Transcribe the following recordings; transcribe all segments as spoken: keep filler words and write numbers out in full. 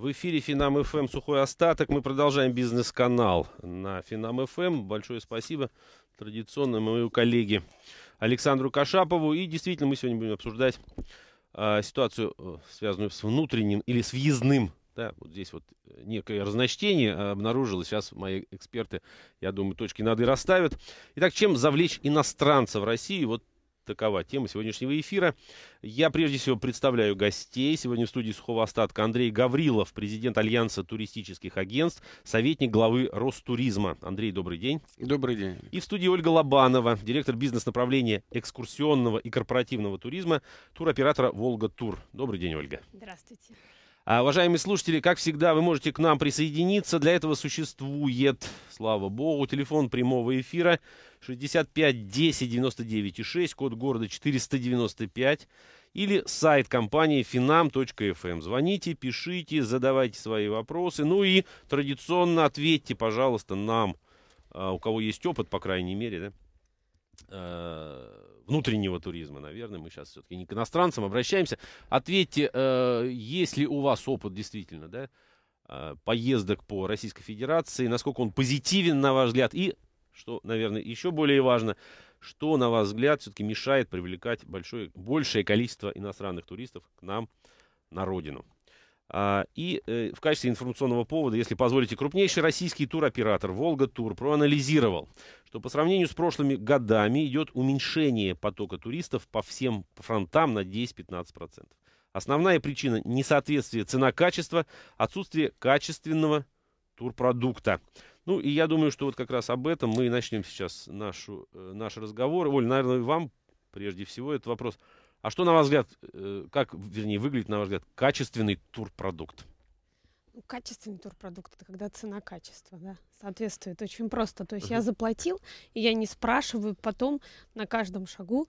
В эфире Финам-ФМ «Сухой остаток». Мы продолжаем бизнес-канал на Финам-ФМ. Большое спасибо традиционно моему коллеге Александру Кашапову. И действительно, мы сегодня будем обсуждать э, ситуацию, связанную с внутренним или с въездным. Да, вот здесь вот некое разночтение обнаружилось. Сейчас мои эксперты, я думаю, точки над и расставят. Итак, чем завлечь иностранца в России? Вот такова тема сегодняшнего эфира. Я прежде всего представляю гостей. Сегодня в студии «Сухого остатка» Андрей Гаврилов, президент Альянса туристических агентств, советник главы Ростуризма. Андрей, добрый день. Добрый день. И в студии Ольга Лобанова, директор бизнес-направления экскурсионного и корпоративного туризма туроператора «Волга Тур». Добрый день, Ольга. Здравствуйте. А, уважаемые слушатели, как всегда, вы можете к нам присоединиться. Для этого существует, слава богу, телефон прямого эфира шестьдесят пять десять девяносто девять шесть, код города четыреста девяносто пять, или сайт компании финам точка эф эм. Звоните, пишите, задавайте свои вопросы. Ну и традиционно ответьте, пожалуйста, нам, у кого есть опыт, по крайней мере, да, внутреннего туризма, наверное, мы сейчас все-таки не к иностранцам обращаемся. Ответьте, э, есть ли у вас опыт действительно, да, э, поездок по Российской Федерации, насколько он позитивен, на ваш взгляд, и, что, наверное, еще более важно, что, на ваш взгляд, все-таки мешает привлекать большое, большее количество иностранных туристов к нам на родину. А, и э, в качестве информационного повода, если позволите, крупнейший российский туроператор «Волга Тур» проанализировал, что по сравнению с прошлыми годами идет уменьшение потока туристов по всем фронтам на десять-пятнадцать процентов. Основная причина — несоответствие цена-качество, отсутствие качественного турпродукта. Ну и я думаю, что вот как раз об этом мы и начнем сейчас нашу, э, наш разговор. Оль, наверное, вам прежде всего этот вопрос. А что, на ваш взгляд, как, вернее, выглядит, на ваш взгляд, качественный турпродукт? Качественный турпродукт — это когда цена-качество, да, соответствует. Очень просто. То есть uh-huh. я заплатил, и я не спрашиваю потом на каждом шагу: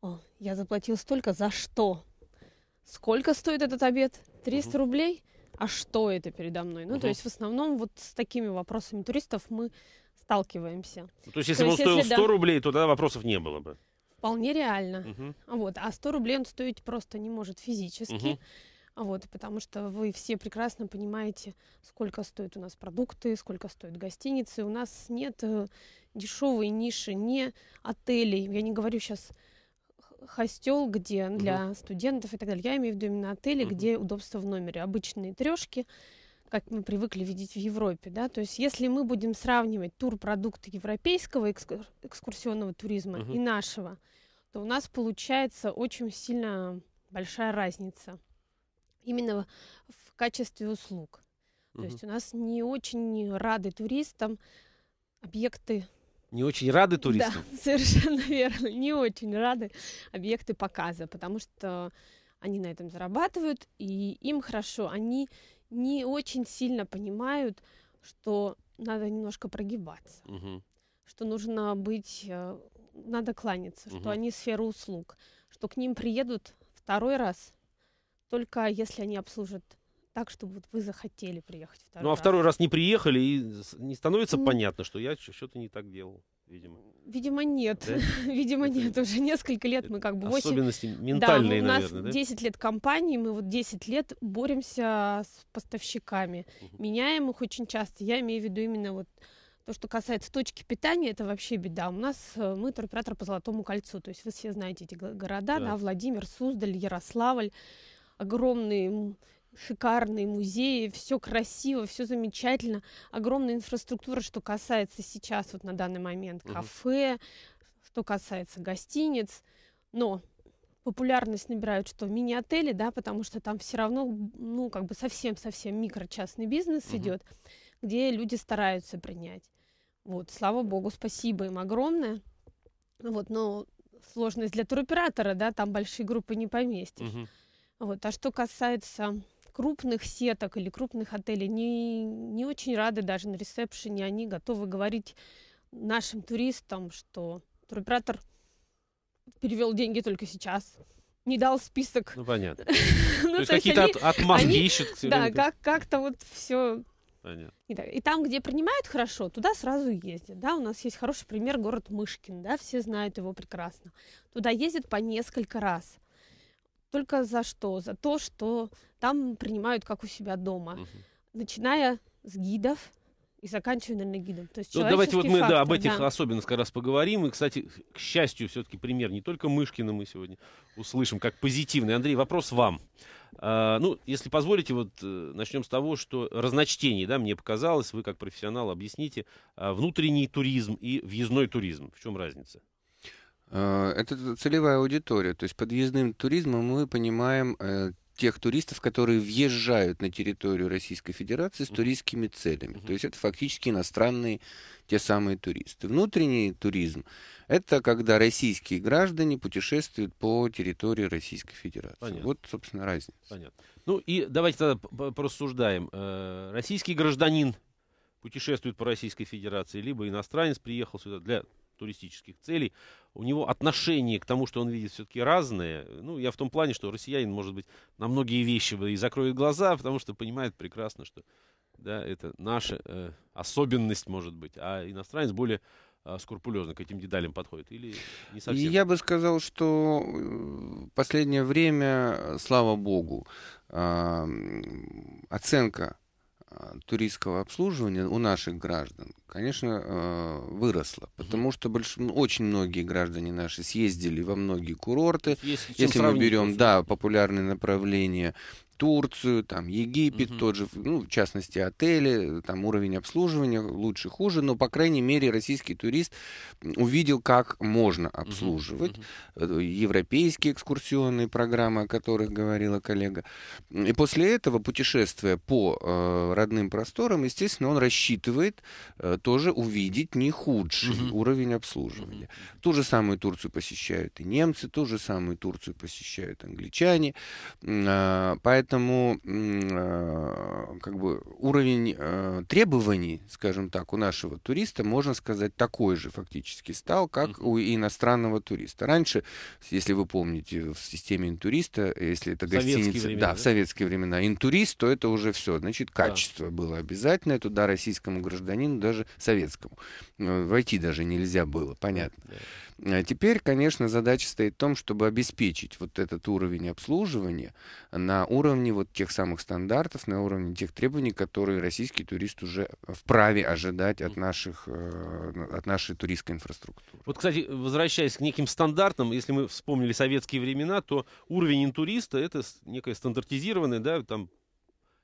о, я заплатил столько, за что? Сколько стоит этот обед? триста uh-huh. рублей? А что это передо мной? Ну, uh-huh. то есть в основном вот с такими вопросами туристов мы сталкиваемся. Ну, то есть если бы он стоил сто да, рублей, то тогда вопросов не было бы? Вполне реально. Uh-huh. Вот. А сто рублей он стоить просто не может физически. Uh-huh. Вот, потому что вы все прекрасно понимаете, сколько стоят у нас продукты, сколько стоят гостиницы. У нас нет э, дешевой ниши, не отелей. Я не говорю сейчас хостел, где для uh-huh. студентов и так далее. Я имею в виду именно отели, uh-huh. где удобство в номере. Обычные трешки, как мы привыкли видеть в Европе, да, то есть если мы будем сравнивать турпродукты европейского экскурсионного туризма uh-huh. и нашего, то у нас получается очень сильно большая разница именно в качестве услуг. Uh-huh. То есть у нас не очень рады туристам объекты... Не очень рады туристам? Да, совершенно верно, не очень рады объекты показа, потому что они на этом зарабатывают, и им хорошо, они... не очень сильно понимают, что надо немножко прогибаться, угу. что нужно быть, надо кланяться, угу. что они сфера услуг, что к ним приедут второй раз, только если они обслужат так, чтобы вот вы захотели приехать второй раз. Ну а раз. второй раз не приехали, и не становится ну, понятно, что я что-то не так делал, видимо. Видимо, нет. Да? Видимо, это... нет. Уже несколько лет мы как бы... Особенности восемь... ментальные, да, мы, наверное, у нас да? десять лет компании, мы вот десять лет боремся с поставщиками. Угу. Меняем их очень часто. Я имею в виду именно вот то, что касается точки питания, это вообще беда. У нас мы туроператор по Золотому кольцу. То есть вы все знаете эти города, да, да? Владимир, Суздаль, Ярославль. Огромные... шикарные музеи, все красиво, все замечательно, огромная инфраструктура, что касается сейчас, вот на данный момент, кафе, угу. что касается гостиниц, но популярность набирают что, мини-отели, да, потому что там все равно, ну, как бы совсем-совсем микрочастный бизнес угу. идет, где люди стараются принять. Вот, слава богу, спасибо им огромное, вот, но сложность для туроператора, да, там большие группы не поместишь. Угу. Вот, а что касается крупных сеток или крупных отелей, не, не очень рады даже на ресепшене. Они готовы говорить нашим туристам, что туроператор перевел деньги только сейчас, не дал список. Ну, понятно. Ну, то есть какие-то отмазки ищут. Да, как-то вот все. И там, где принимают хорошо, туда сразу ездят. Да, у нас есть хороший пример — город Мышкин, да, все знают его прекрасно. Туда ездят по несколько раз. Только за что? За то, что там принимают, как у себя дома. Угу. Начиная с гидов и заканчивая, наверное, гидом. То есть ну, давайте вот мы фактор, да, об этих да. особенностях раз поговорим. И, кстати, к счастью, все-таки пример не только Мышкина мы сегодня услышим, как позитивный. Андрей, вопрос вам. А, ну, если позволите, вот начнем с того, что разночтение, да, мне показалось, вы как профессионал объясните, внутренний туризм и въездной туризм. В чем разница? Это целевая аудитория, то есть под въездным туризмом мы понимаем э, тех туристов, которые въезжают на территорию Российской Федерации с туристскими целями, то есть это фактически иностранные те самые туристы. Внутренний туризм – это когда российские граждане путешествуют по территории Российской Федерации. Понятно. Вот, собственно, разница. Понятно. Ну и давайте тогда порассуждаем. Российский гражданин путешествует по Российской Федерации, либо иностранец приехал сюда для туристических целей, у него отношение к тому, что он видит, все-таки разное. Ну, я в том плане, что россиянин, может быть, на многие вещи и закроет глаза, потому что понимает прекрасно, что да, это наша э, особенность, может быть, а иностранец более э, скрупулезно к этим деталям подходит. Или не совсем? Я бы сказал, что в последнее время, слава богу, э, оценка туристского обслуживания у наших граждан, конечно, выросла, потому что больш... очень многие граждане наши съездили во многие курорты. Если, Если мы берем да, популярные направления, Турцию, там, Египет, угу. тот же, ну, в частности, отели, там уровень обслуживания лучше, хуже, но, по крайней мере, российский турист увидел, как можно обслуживать. Угу. Европейские экскурсионные программы, о которых говорила коллега. И после этого, путешествуя по э, родным просторам, естественно, он рассчитывает э, тоже увидеть не худший угу. уровень обслуживания. Угу. Ту же самую Турцию посещают и немцы, ту же самую Турцию посещают англичане. Э, поэтому Поэтому как бы, уровень э, требований, скажем так, у нашего туриста, можно сказать, такой же фактически стал, как у иностранного туриста. Раньше, если вы помните, в системе интуриста, если это гостиница, времена, да, да? в советские времена, интурист, то это уже все, значит, качество да. было обязательное, туда российскому гражданину, даже советскому, войти даже нельзя было, понятно. Да. Теперь, конечно, задача стоит в том, чтобы обеспечить вот этот уровень обслуживания на уровне вот тех самых стандартов, на уровне тех требований, которые российский турист уже вправе ожидать от, наших, от нашей туристской инфраструктуры. Вот, кстати, возвращаясь к неким стандартам, если мы вспомнили советские времена, то уровень интуриста — это некое стандартизированное, да, там,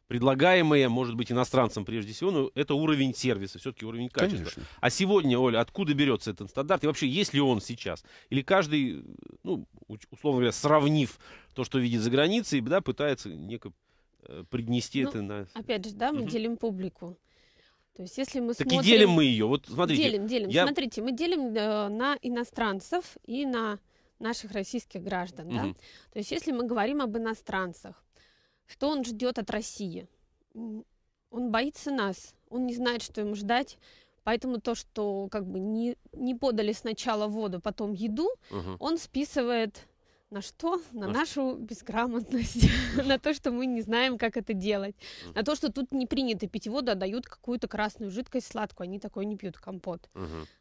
предлагаемое, может быть, иностранцам прежде всего, но это уровень сервиса, все-таки уровень качества. Конечно. А сегодня, Оля, откуда берется этот стандарт? И вообще, есть ли он сейчас? Или каждый, ну, условно говоря, сравнив то, что видит за границей, да, пытается неко принести ну, это на... Опять же, да, мы угу. делим публику. То есть, если мы так смотрим... и делим мы ее. Вот, смотрите, делим, делим. Я... Смотрите, мы делим э, на иностранцев и на наших российских граждан. Угу. Да? То есть, если мы говорим об иностранцах, что он ждет от России? Он боится нас, он не знает, что ему ждать, поэтому то, что как бы не, не подали сначала воду, потом еду, угу. он списывает на что? На нашу безграмотность, на то, что мы не знаем, как это делать, на то, что тут не принято пить воду, а дают какую-то красную жидкость сладкую, они такое не пьют, компот.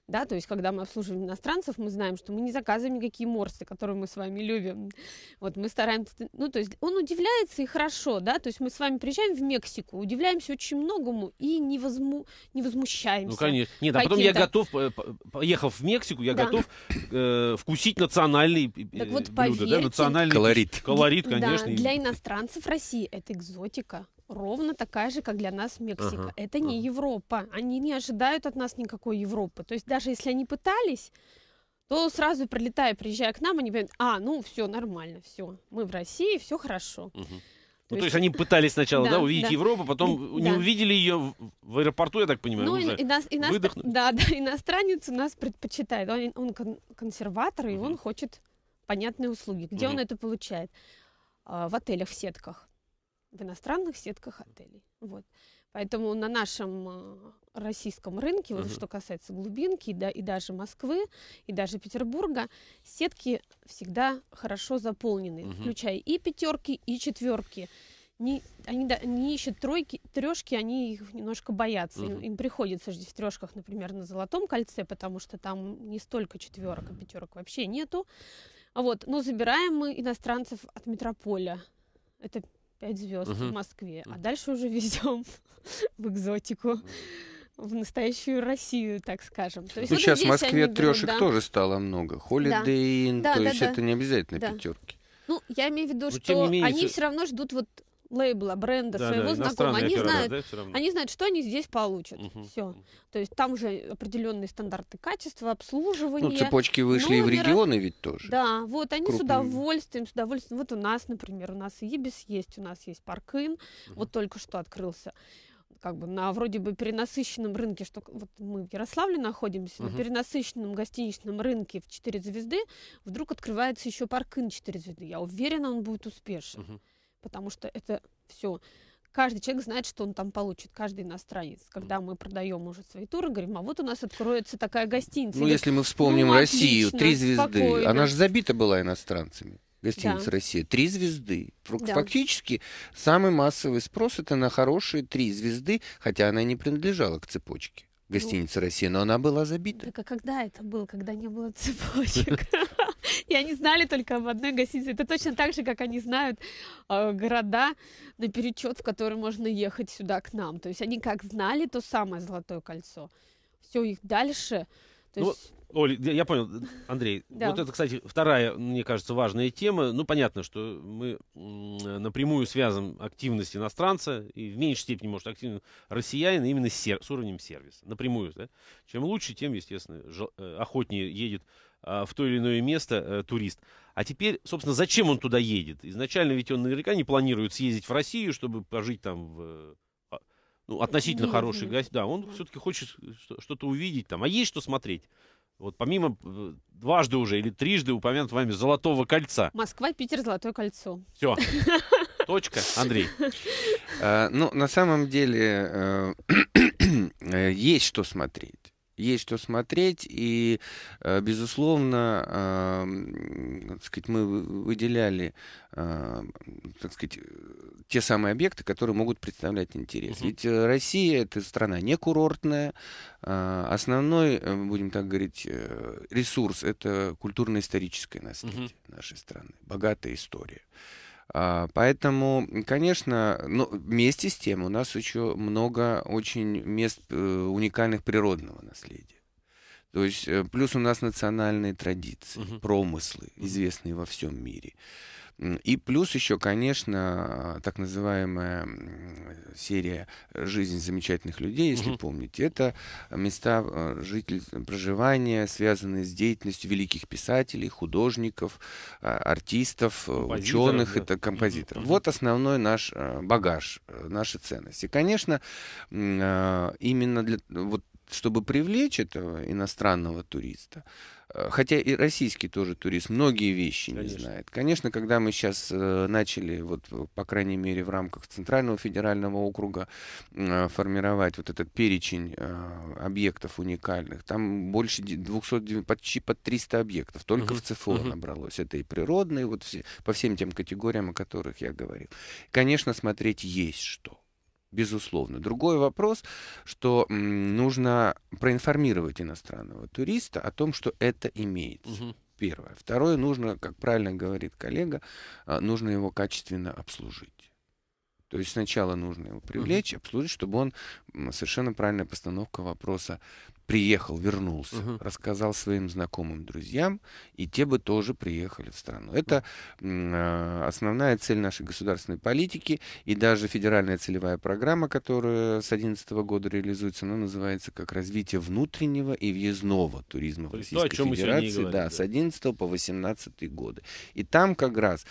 Да, то есть, когда мы обслуживаем иностранцев, мы знаем, что мы не заказываем никакие морсы, которые мы с вами любим. Вот мы стараемся... Ну, то есть, он удивляется, и хорошо, да? То есть, мы с вами приезжаем в Мексику, удивляемся очень многому и не, возму... не возмущаемся. Ну, конечно. Нет, а потом я готов, поехав в Мексику, я да. готов э, вкусить национальный так вот, блюдо, поверьте, да? Национальный колорит. Колорит, конечно. Да, для иностранцев России это экзотика. Ровно такая же, как для нас Мексика. Ага, это не ага. Европа. Они не ожидают от нас никакой Европы. То есть даже если они пытались, то сразу прилетая, приезжая к нам, они говорят, а, ну все нормально, все, мы в России, все хорошо. Угу. То, ну, есть... то есть они пытались сначала да, да, увидеть да. Европу, потом да. не увидели ее в аэропорту, я так понимаю. Ну, уже ино... ино... да, да, иностранец у нас предпочитает. Он, он кон консерватор, угу. и он хочет понятные услуги. Где угу. он это получает? А, в отелях, в сетках. В иностранных сетках отелей. Вот. Поэтому на нашем российском рынке, вот, uh-huh. что касается глубинки, да, и даже Москвы, и даже Петербурга, сетки всегда хорошо заполнены, uh-huh. включая и пятерки, и четверки. Не, они да, не ищут тройки, трешки, они их немножко боятся. Uh-huh. им, им приходится жить в трешках, например, на Золотом кольце, потому что там не столько четверок, а пятерок вообще нету. Вот, но забираем мы иностранцев от метрополя. Это пять звезд угу. в Москве. А дальше уже везем в экзотику, в настоящую Россию, так скажем. То есть, ну, вот сейчас в Москве трешек да. тоже стало много. Holiday Inn, да. да, то да, есть да. это не обязательно да. пятерки. Ну, я имею в виду, но, что менее, они все... все равно ждут вот лейбла, бренда, да, своего да, знакомого. Они знают, да, они знают, что они здесь получат. Угу. Все. То есть там уже определенные стандарты качества, обслуживания. Ну, цепочки вышли номера. И в регионы ведь тоже. Да, вот они крупные. с удовольствием, с удовольствием. Вот у нас, например, у нас и Ибис есть, у нас есть Парк Ин. Угу. Вот только что открылся. Как бы на вроде бы перенасыщенном рынке, что вот мы в Ярославле находимся, угу. на перенасыщенном гостиничном рынке в четыре звезды, вдруг открывается еще Парк Ин четыре звезды. Я уверена, он будет успешен. Угу. Потому что это все. Каждый человек знает, что он там получит, каждый иностранец. Когда мы продаем уже свои туры, говорим, а вот у нас откроется такая гостиница. Ну, если мы вспомним ну, Россию, отлично, три звезды, спокойно. Она же забита была иностранцами. Гостиница да. Россия. Три звезды. Фактически да. самый массовый спрос это на хорошие три звезды, хотя она и не принадлежала к цепочке. Гостиница ну, Россия, но она была забита. Так а когда это было, когда не было цепочек? И они знали только об одной гостинице. Это точно так же, как они знают э, города наперечет, в которые можно ехать сюда к нам. То есть они как знали то самое Золотое кольцо. Все, их дальше... То ну, есть... Оль, я понял, Андрей. Да. Вот это, кстати, вторая, мне кажется, важная тема. Ну, понятно, что мы напрямую связываем активность иностранца и в меньшей степени, может, активно россиянина именно с, сер... с уровнем сервиса. Напрямую. Да? Чем лучше, тем, естественно, ж... охотнее едет в то или иное место турист. А теперь, собственно, зачем он туда едет? Изначально ведь он наверняка не планирует съездить в Россию, чтобы пожить там в... Ну, относительно нет, хороший гость, да, он все-таки хочет что-то увидеть там, а есть что смотреть. Вот помимо дважды уже или трижды упомянут вами Золотого кольца. Москва, Питер, Золотое кольцо. Все. Точка, Андрей. Ну, на самом деле есть что смотреть. Есть что смотреть, и, безусловно, так сказать, мы выделяли так сказать, те самые объекты, которые могут представлять интерес. Uh-huh. Ведь Россия — это страна не курортная. Основной, будем так говорить, ресурс — это культурно-историческое наследие uh-huh. нашей страны, богатая история. Поэтому, конечно, ну, вместе с тем у нас еще много очень мест э, уникальных природного наследия. То есть, э, плюс у нас национальные традиции, угу. промыслы, известные во всем мире. И плюс еще, конечно, так называемая серия «Жизнь замечательных людей», если угу. помните, это места жителей, проживания, связанные с деятельностью великих писателей, художников, артистов, ученых, да. это композиторов. Угу. Вот основной наш багаж, наши ценности. И, конечно, именно для, вот, чтобы привлечь этого иностранного туриста, хотя и российский тоже турист многие вещи Конечно. не знает. Конечно, когда мы сейчас э, начали, вот, по крайней мере, в рамках Центрального федерального округа э, формировать вот этот перечень э, объектов уникальных, там больше двухсот, почти под триста объектов, только uh-huh. в ЦФО uh-huh. набралось. Это и природные, вот все, по всем тем категориям, о которых я говорил. Конечно, смотреть есть что. Безусловно. Другой вопрос, что нужно проинформировать иностранного туриста о том, что это имеется. Угу. Первое. Второе, нужно, как правильно говорит коллега, нужно его качественно обслужить. То есть сначала нужно его привлечь, угу. обслужить, чтобы он, совершенно правильная постановка вопроса, приехал, вернулся, угу. рассказал своим знакомым, друзьям, и те бы тоже приехали в страну. Это э, основная цель нашей государственной политики, и даже федеральная целевая программа, которая с две тысячи одиннадцатого года реализуется, она называется как «Развитие внутреннего и въездного туризма в Российской Федерации», да, говорим, с две тысячи одиннадцатого по две тысячи восемнадцатый годы. И там как раз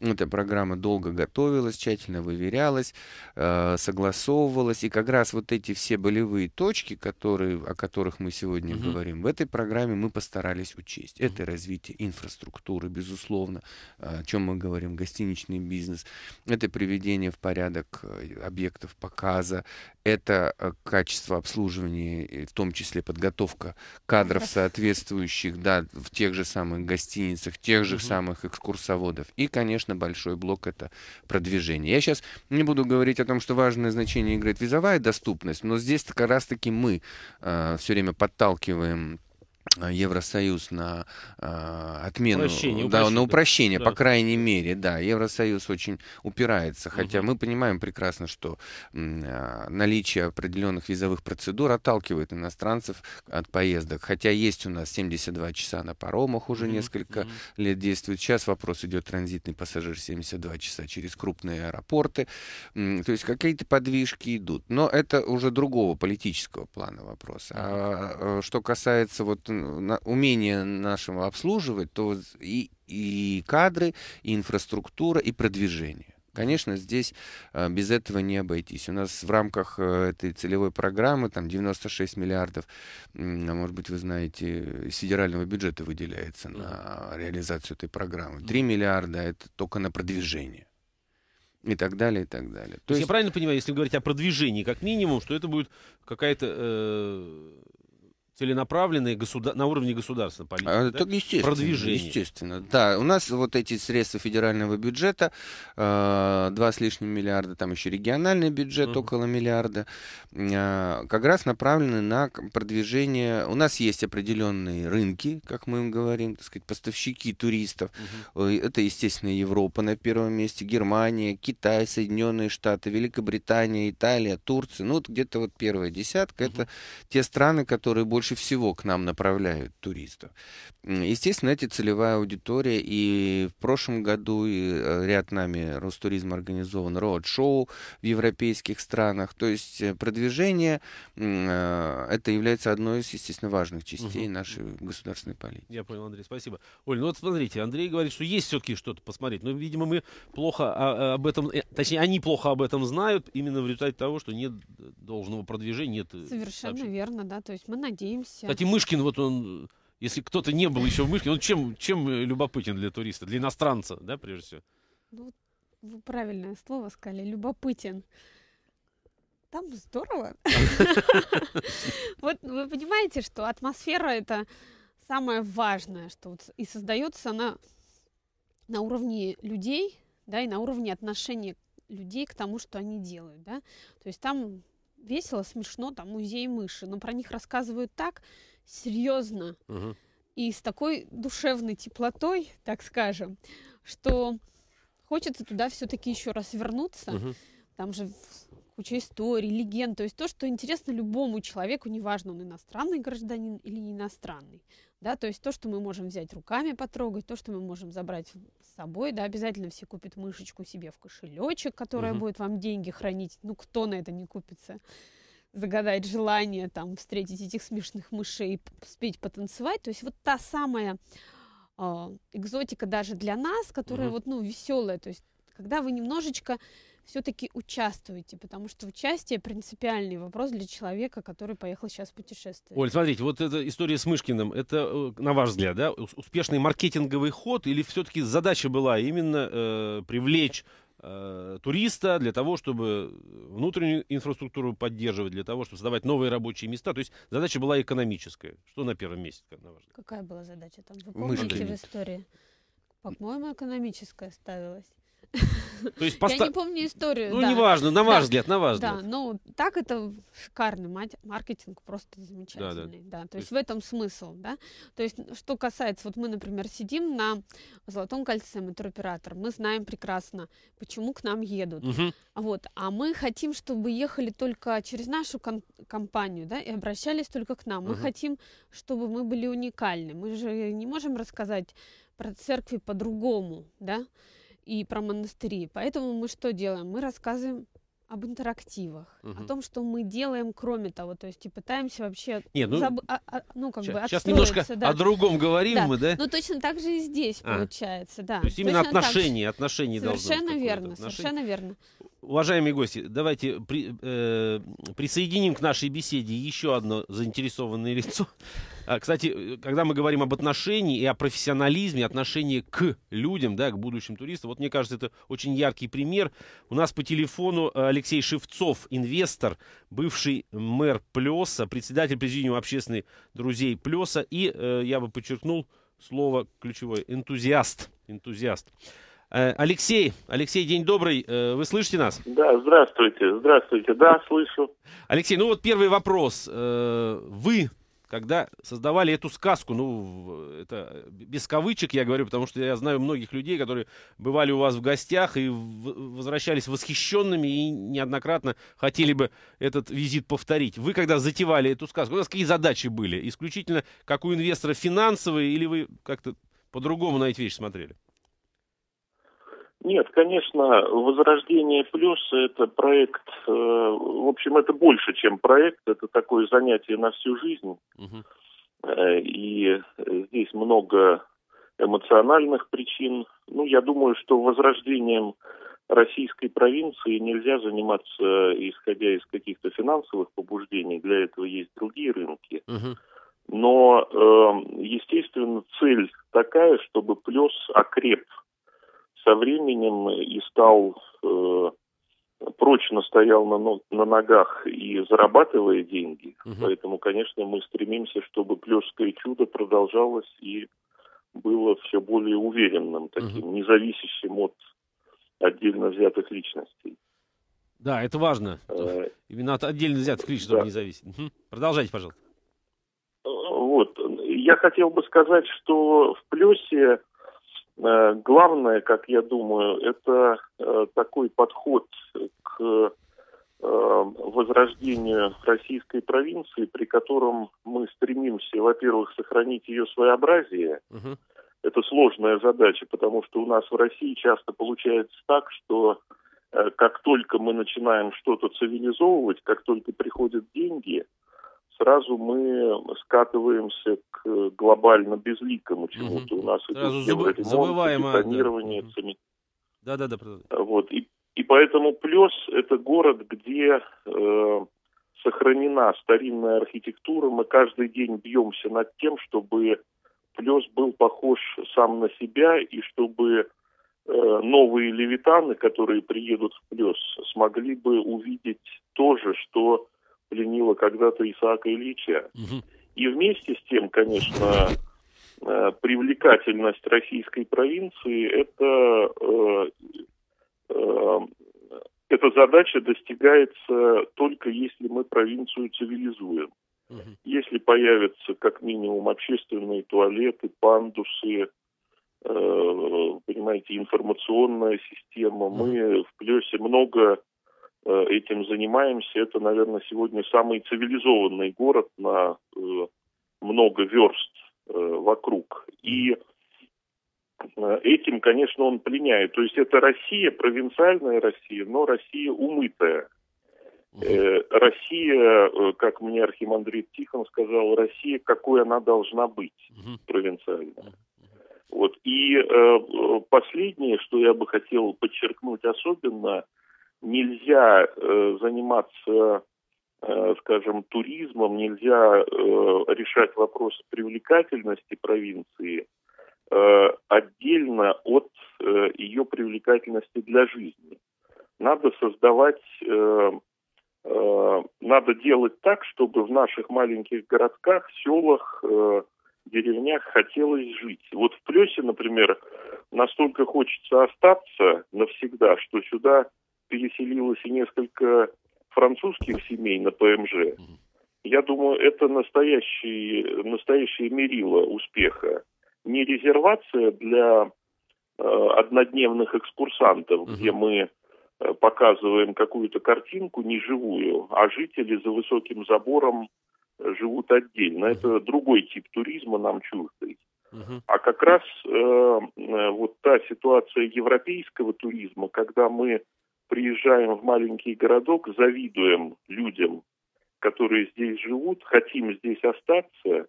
эта программа долго готовилась, тщательно выверялась, э, согласовывалась, и как раз вот эти все болевые точки, которые, о которых о которых мы сегодня угу. говорим, в этой программе мы постарались учесть. Это развитие инфраструктуры, безусловно, о чем мы говорим, гостиничный бизнес, это приведение в порядок объектов показа, это качество обслуживания, в том числе подготовка кадров соответствующих, да, в тех же самых гостиницах, тех же угу. самых экскурсоводов. И, конечно, большой блок — это продвижение. Я сейчас не буду говорить о том, что важное значение играет визовая доступность, но здесь как раз-таки мы все время подталкиваем Евросоюз на э, отмену, упрощение, да, упрощение, на упрощение, да. по крайней мере, да, Евросоюз очень упирается, хотя угу. мы понимаем прекрасно, что э, наличие определенных визовых процедур отталкивает иностранцев от поездок, хотя есть у нас семьдесят два часа на паромах уже угу. несколько угу. лет действует, сейчас вопрос идет транзитный пассажир семьдесят два часа через крупные аэропорты, то есть какие-то подвижки идут, но это уже другого политического плана вопроса. А, что касается вот умение нашего обслуживать, то и, и кадры, и инфраструктура, и продвижение. Конечно, здесь без этого не обойтись. У нас в рамках этой целевой программы там девяносто шесть миллиардов, может быть, вы знаете, из федерального бюджета выделяется на реализацию этой программы. три миллиарда это только на продвижение. И так далее, и так далее. То, То есть я правильно понимаю, если говорить о продвижении как минимум, что это будет какая-то... Э... целенаправленные государ... на уровне государства политики, а, да? естественно, продвижение. Естественно, да. У нас вот эти средства федерального бюджета, э, два с лишним миллиарда, там еще региональный бюджет uh-huh. около миллиарда, э, как раз направлены на продвижение. У нас есть определенные рынки, как мы им говорим, так сказать, поставщики туристов. Uh-huh. Это, естественно, Европа на первом месте, Германия, Китай, Соединенные Штаты, Великобритания, Италия, Турция. Ну, вот где-то вот первая десятка, uh-huh. это те страны, которые больше всего к нам направляют туристов. Естественно, это целевая аудитория, и в прошлом году и ряд нами Ростуризм организован роуд-шоу в европейских странах, то есть продвижение, это является одной из, естественно, важных частей угу. нашей государственной политики. Я понял, Андрей, спасибо. Оль, ну вот смотрите, Андрей говорит, что есть все-таки что-то посмотреть, но, видимо, мы плохо об этом, точнее, они плохо об этом знают, именно в результате того, что нет должного продвижения, нет совершенно сообщений. Верно, да, то есть мы надеемся. Кстати, Мышкин, вот он, если кто-то не был еще в Мышкине, он чем, чем любопытен для туриста, для иностранца, да, прежде всего? Ну, вы правильное слово сказали, любопытен. Там здорово. Вот вы понимаете, что атмосфера — это самое важное, что и создается она на уровне людей, да, и на уровне отношения людей к тому, что они делают, да. То есть там... весело, смешно, там музей мыши, но про них рассказывают так серьезно угу. и с такой душевной теплотой, так скажем, что хочется туда все-таки еще раз вернуться. Угу. Там же куча историй, легенд, то есть то, что интересно любому человеку, неважно, он иностранный гражданин или не иностранный, да, то есть то, что мы можем взять руками потрогать, то, что мы можем забрать с собой, да, обязательно все купят мышечку себе в кошелечек, которая угу. будет вам деньги хранить, ну кто на это не купится, загадать желание, там, встретить этих смешных мышей, спеть, потанцевать, то есть вот та самая э, экзотика даже для нас, которая угу. вот, ну, веселая, то есть когда вы немножечко все-таки участвуйте, потому что участие — принципиальный вопрос для человека, который поехал сейчас путешествовать. Оль, смотрите, вот эта история с Мышкиным, это, на ваш взгляд, да, успешный маркетинговый ход, или все-таки задача была именно э, привлечь э, туриста для того, чтобы внутреннюю инфраструктуру поддерживать, для того, чтобы создавать новые рабочие места, то есть задача была экономическая. Что на первом месте, на ваш взгляд? Какая была задача там? Вы помните в истории? По-моему, экономическая ставилась. То есть поста... Я не помню историю. Ну, да. неважно, на ваш да. взгляд, на ваш да. взгляд. Да, но так это шикарный маркетинг, просто замечательный. Да, да. Да, то, то есть в этом смысл, да. То есть что касается, вот мы, например, сидим на Золотом кольце, мы туроператор, мы знаем прекрасно, почему к нам едут. Угу. Вот, а мы хотим, чтобы ехали только через нашу компанию, да, и обращались только к нам. Угу. Мы хотим, чтобы мы были уникальны. Мы же не можем рассказать про церкви по-другому, да, и про монастыри. Поэтому мы что делаем? Мы рассказываем об интерактивах, угу. о том, что мы делаем кроме того, то есть и пытаемся вообще... Нет, ну, заб... а, а, ну как сейчас, бы сейчас немножко да. о другом говорим да. мы, да? Ну точно так же и здесь а. получается, да. То есть именно точно отношения, так... отношения совершенно должны... Верно, отношения. Совершенно верно. Уважаемые гости, давайте при, э, присоединим к нашей беседе еще одно заинтересованное лицо. Кстати, когда мы говорим об отношении и о профессионализме, отношении к людям, да, к будущим туристам, вот мне кажется, это очень яркий пример. У нас по телефону Алексей Шевцов, инвестор, бывший мэр Плёса, председатель президиума общественных друзей Плёса и, я бы подчеркнул, слово ключевое, энтузиаст. Энтузиаст. Алексей, Алексей, день добрый, вы слышите нас? Да, здравствуйте, здравствуйте, да, слышу. Алексей, ну вот первый вопрос. Вы... когда создавали эту сказку, ну, это без кавычек я говорю, потому что я знаю многих людей, которые бывали у вас в гостях и возвращались восхищенными и неоднократно хотели бы этот визит повторить. Вы когда затевали эту сказку, у вас какие задачи были? Исключительно, как у инвестора, финансовые, или вы как-то по-другому на эти вещи смотрели? Нет, конечно, возрождение Плёса — это проект, э, в общем, это больше, чем проект, это такое занятие на всю жизнь. Угу. Э, и здесь много эмоциональных причин. Ну, я думаю, что возрождением российской провинции нельзя заниматься, исходя из каких-то финансовых побуждений, для этого есть другие рынки. Угу. Но, э, естественно, цель такая, чтобы Плёс окреп со временем и стал, э, прочно стоял на, на ногах и зарабатывая деньги. Угу. Поэтому, конечно, мы стремимся, чтобы Плёсское чудо продолжалось и было все более уверенным, таким, угу, независящим от отдельно взятых личностей. Да, это важно. Э, Именно от отдельно взятых личностей, да, не зависит. Угу. Продолжайте, пожалуйста. Вот. Я хотел бы сказать, что в Плёсе главное, как я думаю, это э, такой подход к э, возрождению российской провинции, при котором мы стремимся, во-первых, сохранить ее своеобразие. Угу. Это сложная задача, потому что у нас в России часто получается так, что э, как только мы начинаем что-то цивилизовывать, как только приходят деньги, сразу мы скатываемся к глобально безликому чему-то. Угу. У нас сразу забы- забываем о планировании. Да, да, да. Вот. И, и поэтому Плёс – это город, где э, сохранена старинная архитектура. Мы каждый день бьемся над тем, чтобы Плёс был похож сам на себя, и чтобы э, новые левитаны, которые приедут в Плёс, смогли бы увидеть то же, что пленила когда-то Исаака Ильича. Угу. И вместе с тем, конечно, привлекательность российской провинции — это, э, э, эта задача достигается только если мы провинцию цивилизуем. Угу. Если появятся как минимум общественные туалеты, пандусы, э, понимаете, информационная система. Угу. Мы в Плёсе много этим занимаемся. Это, наверное, сегодня самый цивилизованный город на э, много верст э, вокруг. И э, этим, конечно, он пленяет. То есть это Россия, провинциальная Россия, но Россия умытая. Э, Россия, э, как мне архимандрит Тихон сказал, Россия, какой она должна быть, провинциальная. Вот. И э, последнее, что я бы хотел подчеркнуть особенно, нельзя э, заниматься, э, скажем, туризмом, нельзя э, решать вопрос привлекательности провинции э, отдельно от э, ее привлекательности для жизни. Надо создавать, э, э, надо делать так, чтобы в наших маленьких городках, селах, э, деревнях хотелось жить. Вот в Плёсе, например, настолько хочется остаться навсегда, что сюда переселилось и несколько французских семей на ПМЖ. Я думаю, это настоящее, настоящее мерило успеха. Не резервация для э, однодневных экскурсантов, где мы э, показываем какую-то картинку неживую, а жители за высоким забором живут отдельно. Это другой тип туризма, нам чуждый. А как раз э, вот та ситуация европейского туризма, когда мы приезжаем в маленький городок, завидуем людям, которые здесь живут, хотим здесь остаться,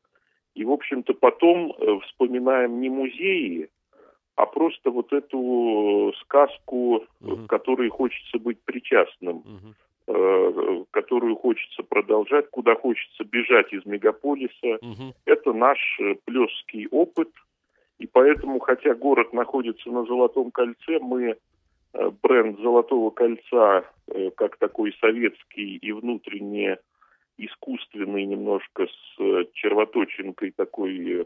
и, в общем-то, потом вспоминаем не музеи, а просто вот эту сказку, угу, к которой хочется быть причастным, угу, э, которую хочется продолжать, куда хочется бежать из мегаполиса. Угу. Это наш плёсский опыт, и поэтому, хотя город находится на Золотом кольце, мы бренд «Золотого кольца» как такой советский и внутренне искусственный, немножко с червоточинкой, такой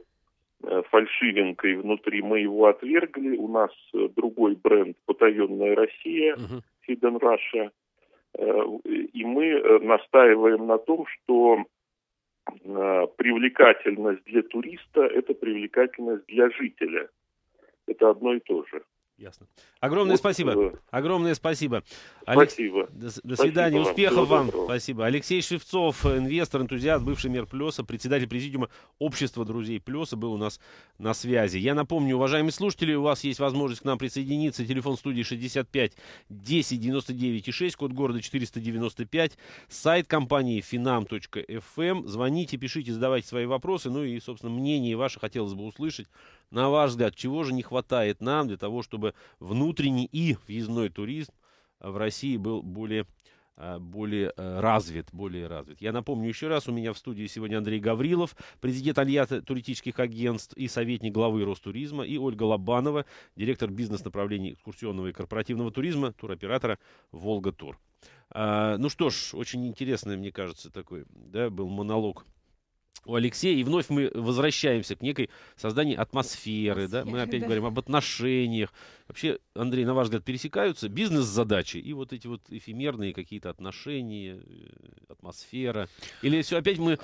фальшивинкой внутри, мы его отвергли. У нас другой бренд «Потаенная Россия», «Hidden Russia». И мы настаиваем на том, что привлекательность для туриста, это привлекательность для жителя. Это одно и то же. Ясно. Огромное вот, спасибо. Да. Огромное спасибо. Спасибо. Алекс... До свидания. Спасибо. Успехов вам. Доброго. Спасибо. Алексей Шевцов, инвестор, энтузиаст, бывший мэр Плёса, председатель президиума общества друзей Плёса, был у нас на связи. Я напомню, уважаемые слушатели, у вас есть возможность к нам присоединиться. Телефон студии шестьдесят пять десять девяносто девять и шесть, код города четыреста девяносто пять, сайт компании финам точка эф эм. Звоните, пишите, задавайте свои вопросы. Ну и, собственно, мнение ваше хотелось бы услышать. На ваш взгляд, чего же не хватает нам для того, чтобы внутренний и въездной туризм в России был более, более развит, более развит. Я напомню еще раз, у меня в студии сегодня Андрей Гаврилов, президент Альянса туристических агентств и советник главы Ростуризма, и Ольга Лобанова, директор бизнес-направлений экскурсионного и корпоративного туризма, туроператора «Волга Тур». А, ну что ж, очень интересный, мне кажется, такой, да, был монолог у Алексея, и вновь мы возвращаемся к некой созданию атмосферы, да? Мы опять да. говорим об отношениях. Вообще, Андрей, на ваш взгляд, пересекаются бизнес-задачи и вот эти вот эфемерные какие-то отношения, атмосфера? Или все опять мы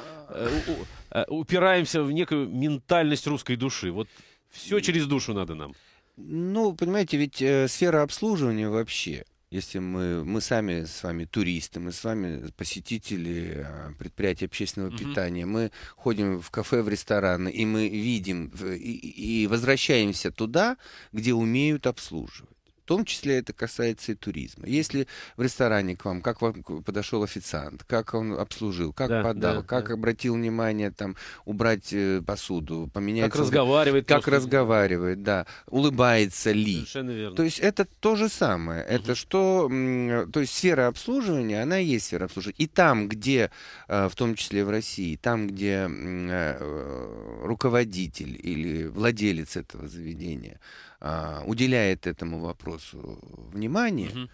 упираемся в некую ментальность русской души? Вот все через душу надо нам. Ну, понимаете, ведь э, сфера обслуживания вообще... Если мы, мы сами с вами туристы, мы с вами посетители предприятий общественного Mm-hmm. питания, мы ходим в кафе, в рестораны, и мы видим и, и возвращаемся туда, где умеют обслуживать. В том числе это касается и туризма. Если в ресторане к вам, как вам подошел официант, как он обслужил, как да, подал, да, как да. обратил внимание, там, убрать посуду, поменять... Как разговаривает. Как просто... разговаривает, да. Улыбается ли. Совершенно верно. То есть это то же самое. Угу. Это что... То есть сфера обслуживания, она и есть сфера обслуживания. И там, где, в том числе в России, там, где руководитель или владелец этого заведения уделяет этому вопросу внимание, угу.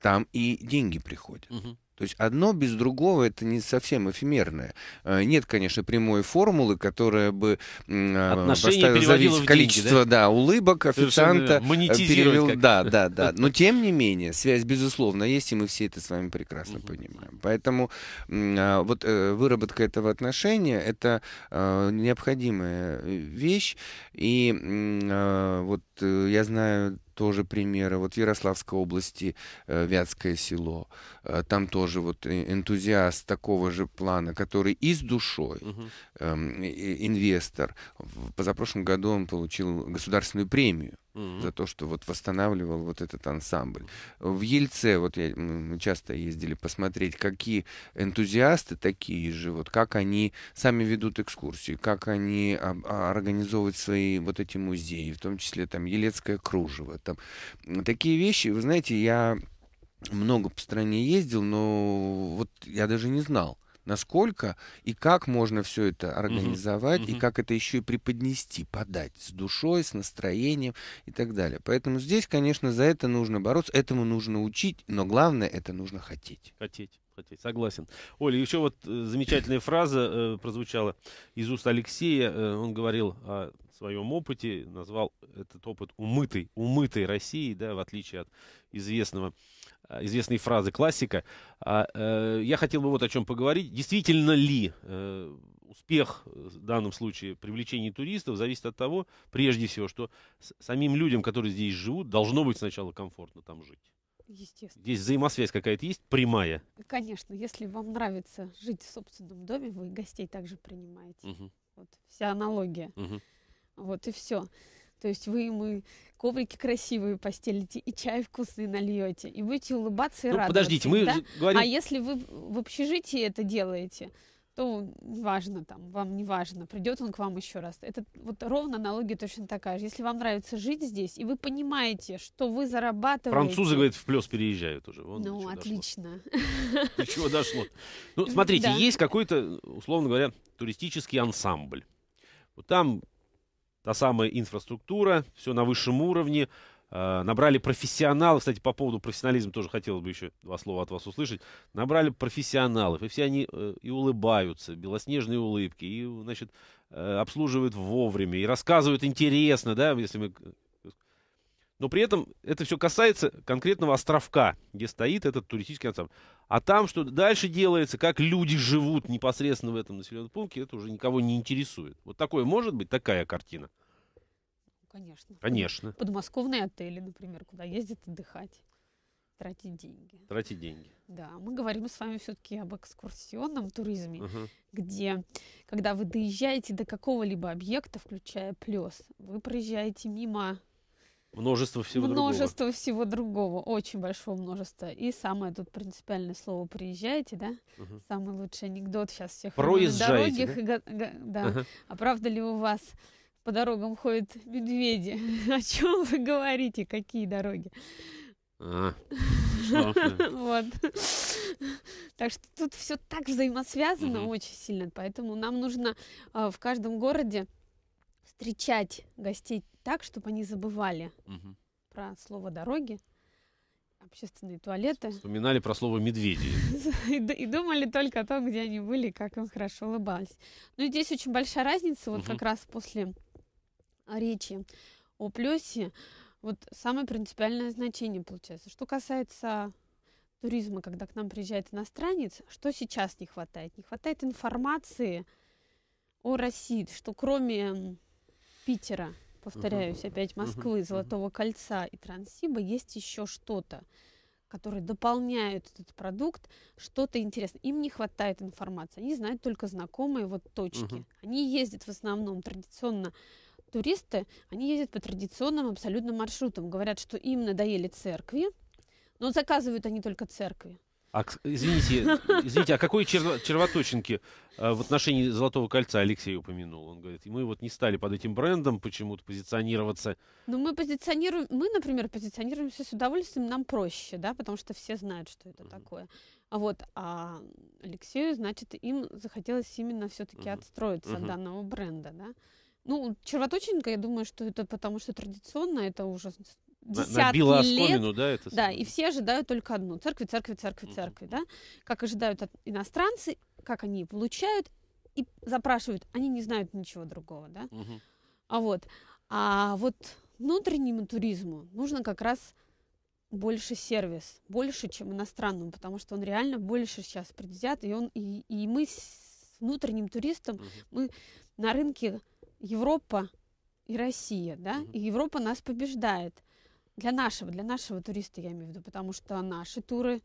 там и деньги приходят. Угу. То есть одно без другого это не совсем эфемерное. Нет, конечно, прямой формулы, которая бы заставила количество деньги, да? Да, улыбок официанта перевел. Да, да, да. Но тем не менее, связь, безусловно, есть, и мы все это с вами прекрасно угу. понимаем. Поэтому вот выработка этого отношения — это необходимая вещь. И вот я знаю... Тоже примеры. Вот в Ярославской области э, Вятское село. Э, там тоже вот энтузиаст такого же плана, который и с душой, uh-huh. э, э, инвестор. В позапрошлом году он получил государственную премию uh-huh. за то, что вот восстанавливал вот этот ансамбль. В Ельце, вот я, мы часто ездили посмотреть, какие энтузиасты такие же, вот как они сами ведут экскурсии, как они а, а, организовывают свои вот эти музеи, в том числе там Елецкое кружево. Там, такие вещи, вы знаете, я много по стране ездил, но вот я даже не знал, насколько и как можно все это организовать, угу, и угу. как это еще и преподнести, подать с душой, с настроением и так далее. Поэтому здесь, конечно, за это нужно бороться, этому нужно учить, но главное, это нужно хотеть. Хотеть. Согласен. Оля, еще вот э, замечательная фраза э, прозвучала из уст Алексея. Э, он говорил о своем опыте, назвал этот опыт умытой, умытой Россией, да, в отличие от известного, э, известной фразы классика. А, э, я хотел бы вот о чем поговорить. Действительно ли э, успех в данном случае привлечения туристов зависит от того, прежде всего, что самим людям, которые здесь живут, должно быть сначала комфортно там жить? Естественно. Здесь взаимосвязь какая-то есть, прямая? Конечно, если вам нравится жить в собственном доме, вы гостей также принимаете. Угу. Вот, вся аналогия. Угу. Вот и все. То есть вы мы коврики красивые постелите, и чай вкусный нальете, и будете улыбаться и ну, радоваться. Подождите, мы да? говорим... А если вы в общежитии это делаете, то неважно, там, вам не важно, придет он к вам еще раз. Это вот ровно аналогия точно такая же. Если вам нравится жить здесь, и вы понимаете, что вы зарабатываете... Французы, говорит, в Плёс переезжают уже. Вон ну, отлично. До чего дошло. Ну, смотрите, есть какой-то, условно говоря, туристический ансамбль. Вот там та самая инфраструктура, все на высшем уровне. Набрали профессионалов, кстати, по поводу профессионализма тоже хотелось бы еще два слова от вас услышать. Набрали профессионалов, и все они и улыбаются, белоснежные улыбки, и, значит, обслуживают вовремя, и рассказывают интересно, да, если мы... Но при этом это все касается конкретного островка, где стоит этот туристический ансамбль. А там, что дальше делается, как люди живут непосредственно в этом населенном пункте, это уже никого не интересует. Вот такое может быть, такая картина? Конечно. Конечно. Подмосковные отели, например, куда ездят отдыхать, тратить деньги. Тратить деньги. Да, мы говорим с вами все-таки об экскурсионном туризме, uh-huh. где, когда вы доезжаете до какого-либо объекта, включая Плёс, вы проезжаете мимо... Множество всего другого. Множество всего другого, очень большого множества. И самое тут принципиальное слово «приезжаете», да? Угу. Самый лучший анекдот сейчас всех проезжаете, дорогих. Да? Да. Ага. А правда ли у вас по дорогам ходят медведи? О чем вы говорите? Какие дороги? А, вот. Так что тут все так взаимосвязано угу. очень сильно. Поэтому нам нужно э, в каждом городе встречать гостей так, чтобы они забывали угу. про слово «дороги», общественные туалеты. Вспоминали про слово «медведи». И думали только о том, где они были, как им хорошо улыбались. Ну и здесь очень большая разница. Вот как раз после речи о Плёсе вот самое принципиальное значение получается. Что касается туризма, когда к нам приезжает иностранец, что сейчас не хватает? Не хватает информации о России, что кроме Питера, повторяюсь, опять Москвы, Золотого кольца и Транссиба, есть еще что-то, которые дополняют этот продукт, что-то интересное. Им не хватает информации, они знают только знакомые вот точки. Они ездят в основном традиционно, туристы, они ездят по традиционным абсолютным маршрутам. Говорят, что им надоели церкви, но заказывают они только церкви. А, извините, извините, а какой черно, червоточинки э, в отношении «Золотого кольца» Алексей упомянул? Он говорит, мы вот не стали под этим брендом почему-то позиционироваться. Ну, мы позиционируем, мы, например, позиционируемся с удовольствием, нам проще, да, потому что все знают, что это uh-huh. такое. А вот, а Алексею, значит, им захотелось именно все-таки uh-huh. отстроиться uh-huh. от данного бренда, да. Ну, червоточинка, я думаю, что это потому что традиционно это уже... Набила оскомину, да, это да, и все ожидают только одну. Церкви, церкви, церкви, церкви, да. Как ожидают от иностранцы, как они получают и запрашивают, они не знают ничего другого, да. Угу. А вот, а вот внутреннему туризму нужно как раз больше сервис, больше, чем иностранному, потому что он реально больше сейчас предвзят, и он и, и мы с внутренним туристом, угу. мы на рынке Европа и Россия, да, угу. и Европа нас побеждает. Для нашего, для нашего туриста, я имею в виду, потому что наши туры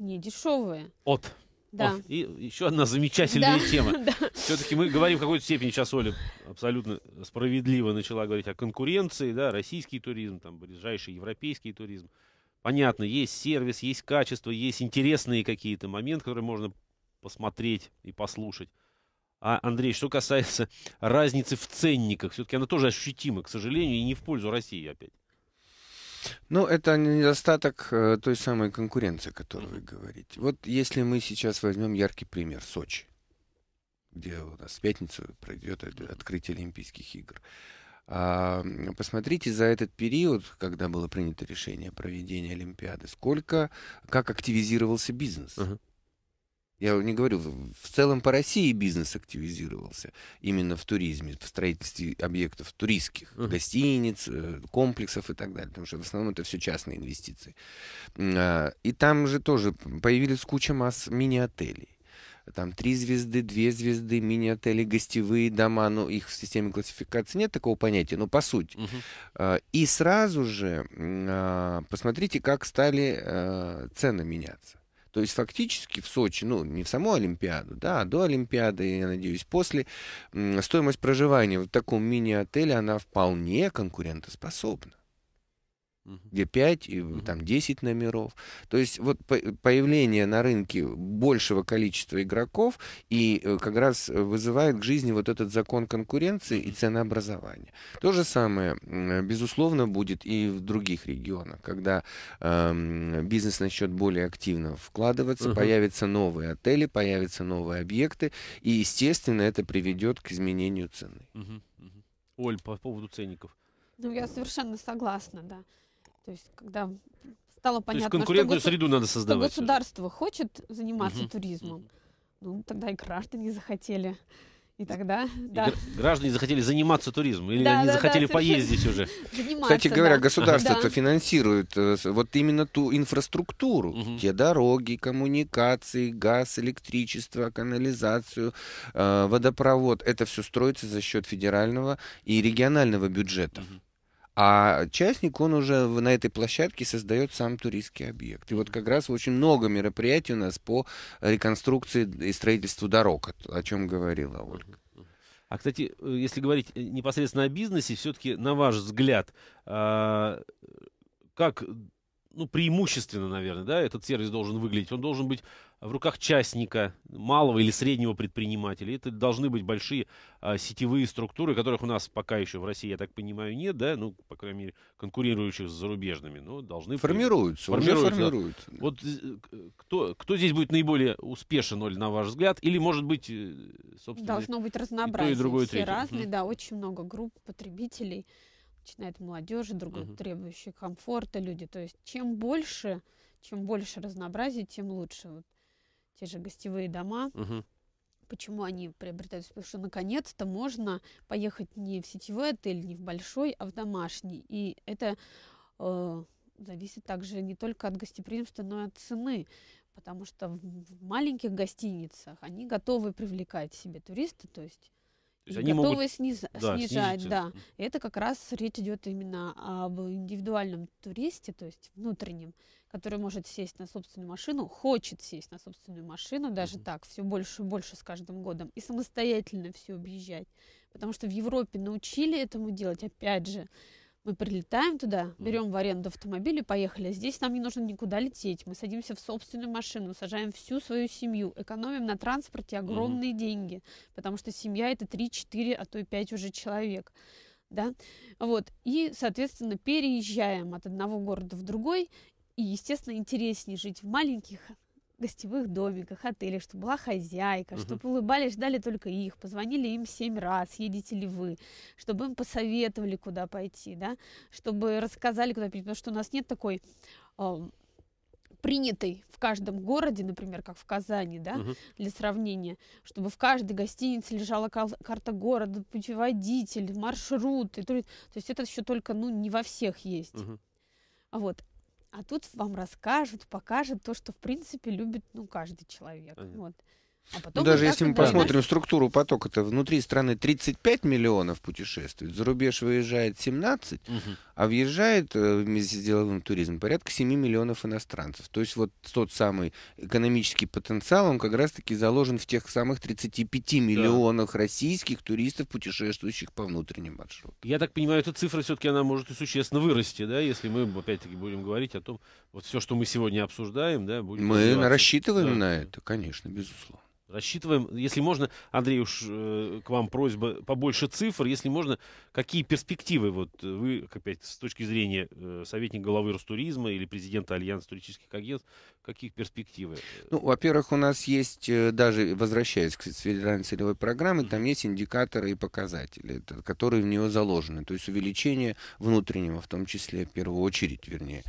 не дешевые. От. Да. От. И еще одна замечательная да. тема. Да. Все-таки мы говорим в какой-то степени, сейчас Оля абсолютно справедливо начала говорить о конкуренции, да, российский туризм, там, ближайший европейский туризм. Понятно, есть сервис, есть качество, есть интересные какие-то моменты, которые можно посмотреть и послушать. А, Андрей, что касается разницы в ценниках, все-таки она тоже ощутима, к сожалению, и не в пользу России опять. Ну, это недостаток э, той самой конкуренции, о которой вы говорите. Вот если мы сейчас возьмем яркий пример Сочи, где у нас в пятницу пройдет открытие Олимпийских игр. А, посмотрите за этот период, когда было принято решение о проведении Олимпиады, сколько, как активизировался бизнес. Uh-huh. Я не говорю, в целом по России бизнес активизировался именно в туризме, в строительстве объектов туристских, гостиниц, комплексов и так далее, потому что в основном это все частные инвестиции. И там же тоже появились куча масс мини-отелей. Там три звезды, две звезды, мини-отели, гостевые дома, но их в системе классификации нет такого понятия, но по сути. Uh-huh. И сразу же посмотрите, как стали цены меняться. То есть фактически в Сочи, ну не в саму Олимпиаду, да, а до Олимпиады, я надеюсь, после, стоимость проживания в таком мини-отеле, она вполне конкурентоспособна. Uh-huh. Где пять, uh-huh. там десять номеров. То есть вот появление на рынке большего количества игроков и как раз вызывает к жизни вот этот закон конкуренции и ценообразования. То же самое, безусловно, будет и в других регионах, когда э, бизнес начнет более активно вкладываться, uh-huh. появятся новые отели, появятся новые объекты, и, естественно, это приведет к изменению цены. Uh-huh. Uh-huh. Оль, по поводу ценников. Ну, я совершенно согласна, да. То есть, когда стало понятно, то есть конкурентную что, среду надо создавать, что государство хочет заниматься угу. туризмом, ну, тогда и граждане захотели. И тогда, да. И граждане захотели заниматься туризмом, или да, они да, захотели да, поездить уже. Кстати говоря, да. государство-то да. финансирует вот именно ту инфраструктуру, угу. те дороги, коммуникации, газ, электричество, канализацию, э, водопровод. Это все строится за счет федерального и регионального бюджета. Угу. А частник, он уже на этой площадке создает сам туристский объект. И вот как раз очень много мероприятий у нас по реконструкции и строительству дорог, о чем говорила Ольга. А, кстати, если говорить непосредственно о бизнесе, все-таки, на ваш взгляд, как... Ну, преимущественно, наверное, да, этот сервис должен выглядеть. Он должен быть в руках частника, малого или среднего предпринимателя. Это должны быть большие а, сетевые структуры, которых у нас пока еще в России, я так понимаю, нет, да, ну, по крайней мере, конкурирующих с зарубежными. Но должны формируются, формируются. Уже формируются. Да. Вот кто, кто здесь будет наиболее успешен, Оль, на ваш взгляд? Или, может быть, собственно... Должно быть разнообразие, и то, и другое, все третье. Разные, mm-hmm. да, очень много групп потребителей. Начинает молодежи, другой uh-huh. требующие комфорта люди. То есть чем больше, чем больше разнообразия, тем лучше. Вот те же гостевые дома. Uh-huh. Почему они приобретаются? Потому что наконец-то можно поехать не в сетевой отель, не в большой, а в домашний. И это э, зависит также не только от гостеприимства, но и от цены. Потому что в, в маленьких гостиницах они готовы привлекать к себе туристы, то есть И они готовы могут... сниз... да, снижать, снизить. Да. И это как раз речь идет именно об индивидуальном туристе, то есть внутреннем, который может сесть на собственную машину, хочет сесть на собственную машину, даже mm-hmm. так, все больше и больше с каждым годом, и самостоятельно все объезжать. Потому что в Европе научили этому делать, опять же, мы прилетаем туда, берем mm-hmm. в аренду автомобиль и поехали. Здесь нам не нужно никуда лететь. Мы садимся в собственную машину, сажаем всю свою семью, экономим на транспорте огромные mm-hmm. деньги, потому что семья это три-четыре, а то и пять уже человек. Да? Вот. И, соответственно, переезжаем от одного города в другой. И, естественно, интереснее жить в маленьких гостевых домиках, отелях, чтобы была хозяйка, uh-huh. чтобы улыбались, ждали только их, позвонили им семь раз, едете ли вы, чтобы им посоветовали, куда пойти, да, чтобы рассказали, куда пойти, потому что у нас нет такой э, принятой в каждом городе, например, как в Казани, да, uh-huh. для сравнения, чтобы в каждой гостинице лежала карта города, путеводитель, маршрут, и, то есть это еще только, ну, не во всех есть, uh-huh. вот. А тут вам расскажут, покажут то, что, в принципе, любит, ну, каждый человек. Ага. Вот. А потом ну, даже если мы посмотрим нас... структуру потока-то, внутри страны тридцать пять миллионов путешествует, за рубеж выезжает семнадцать, угу. а въезжает вместе с деловым туризмом порядка семи миллионов иностранцев. То есть вот тот самый экономический потенциал, он как раз-таки заложен в тех самых тридцати пяти миллионах да. российских туристов, путешествующих по внутренним маршрутам. Я так понимаю, эта цифра все-таки она может и существенно вырасти, да, если мы опять-таки будем говорить о том, вот все, что мы сегодня обсуждаем, да, будем мы рассчитываем да. на это, конечно, безусловно. Рассчитываем, если можно, Андрей, уж э, к вам просьба побольше цифр, если можно, какие перспективы, вот вы, опять, с точки зрения э, советника главы Ростуризма или президента Альянса туристических агентств, какие перспективы? Ну, во-первых, у нас есть, даже возвращаясь к федеральной целевой программе, там есть индикаторы и показатели, которые в нее заложены, то есть увеличение внутреннего, в том числе, в первую очередь, вернее,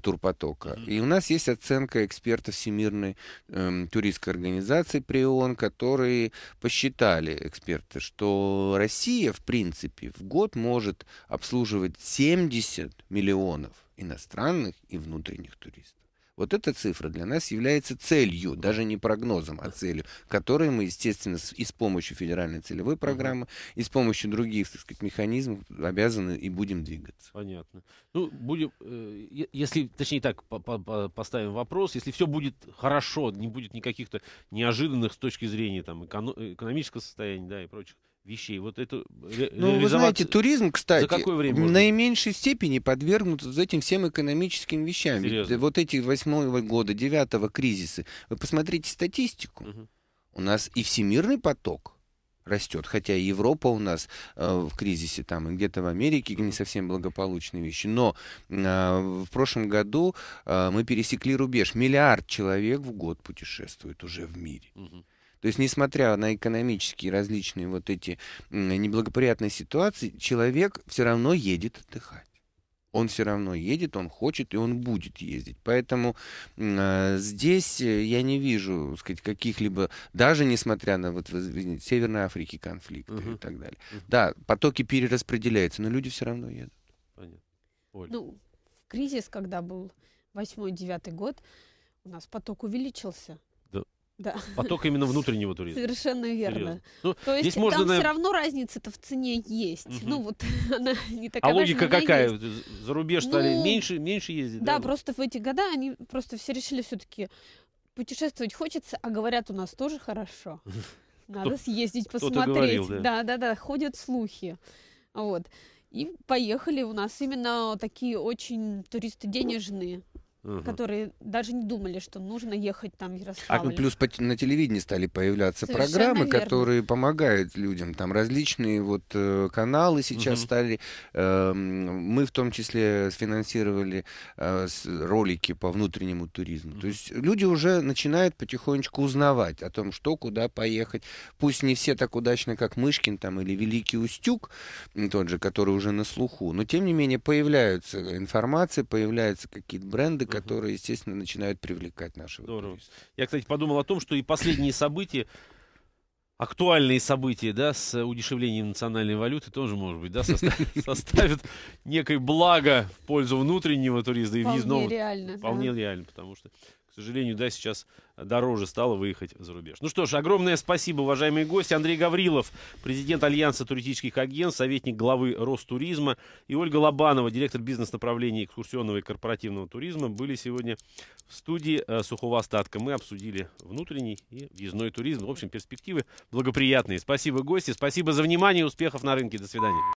турпотока. И у нас есть оценка экспертов Всемирной э, туристской организации, при которые посчитали эксперты, что Россия, в принципе, в год может обслуживать семьдесят миллионов иностранных и внутренних туристов. Вот эта цифра для нас является целью, даже не прогнозом, а целью, которую мы, естественно, и с помощью федеральной целевой программы, и с помощью других, так сказать, механизмов обязаны и будем двигаться. Понятно. Ну, будем, если, точнее так, поставим вопрос, если все будет хорошо, не будет никаких-то неожиданных с точки зрения там, экономического состояния, да, и прочих вещей. Вот это ну, вы знаете, туризм, кстати, в наименьшей степени подвергнут вот этим всем экономическим вещам. Серьезно? Вот эти восьмого года, девятого кризисы. Вы посмотрите статистику. Угу. У нас и всемирный поток растет, хотя Европа у нас э, в кризисе, там, и где-то в Америке не совсем благополучные вещи, но э, в прошлом году э, мы пересекли рубеж. Миллиард человек в год путешествует уже в мире. Угу. То есть, несмотря на экономические различные вот эти неблагоприятные ситуации, человек все равно едет отдыхать. он все равно едет, он хочет и он будет ездить. Поэтому э, здесь я не вижу, сказать, каких-либо, даже несмотря на вот, извините, Северной Африки конфликты uh-huh. и так далее. Uh-huh. Да, потоки перераспределяются, но люди все равно едут. Понятно. Оль. Ну, в кризис, когда был восьмой-девятый год, у нас поток увеличился. Да. Поток именно внутреннего туризма. Совершенно верно. Ну, то есть здесь можно, там на... все равно разница-то в цене есть. Угу. Ну вот она не такая. А логика какая? Есть. За рубеж ну, стали меньше, меньше ездить. Да, да, просто в эти года они просто все решили все-таки путешествовать хочется, а говорят, у нас тоже хорошо. Надо съездить, посмотреть. Говорил, да. да, да, да, ходят слухи. Вот. И поехали у нас именно такие очень туристы денежные. Uh-huh. Которые даже не думали, что нужно ехать там в Ярославль. А плюс по, на телевидении стали появляться Совершенно программы, верно. которые помогают людям. Там различные вот э, каналы сейчас uh-huh. стали. Э, мы в том числе сфинансировали э, с, ролики по внутреннему туризму. Uh-huh. То есть люди уже начинают потихонечку узнавать о том, что, куда поехать. Пусть не все так удачно, как Мышкин там, или Великий Устюг, тот же, который уже на слуху. Но тем не менее появляются информации, появляются какие-то бренды, которые, естественно, начинают привлекать нашего туриста. Я, кстати, подумал о том, что и последние события, актуальные события, да, с удешевлением национальной валюты тоже, может быть, да, составят некое благо в пользу внутреннего туризма и въездного. Вполне реально. Вполне реально, потому что, к сожалению, да, сейчас дороже стало выехать за рубеж. Ну что ж, огромное спасибо, уважаемые гости. Андрей Гаврилов, президент Альянса туристических агентств, советник главы Ростуризма, и Ольга Лобанова, директор бизнес-направления экскурсионного и корпоративного туризма, были сегодня в студии э, Сухого остатка. Мы обсудили внутренний и въездной туризм. В общем, перспективы благоприятные. Спасибо, гости. Спасибо за внимание. Успехов на рынке. До свидания.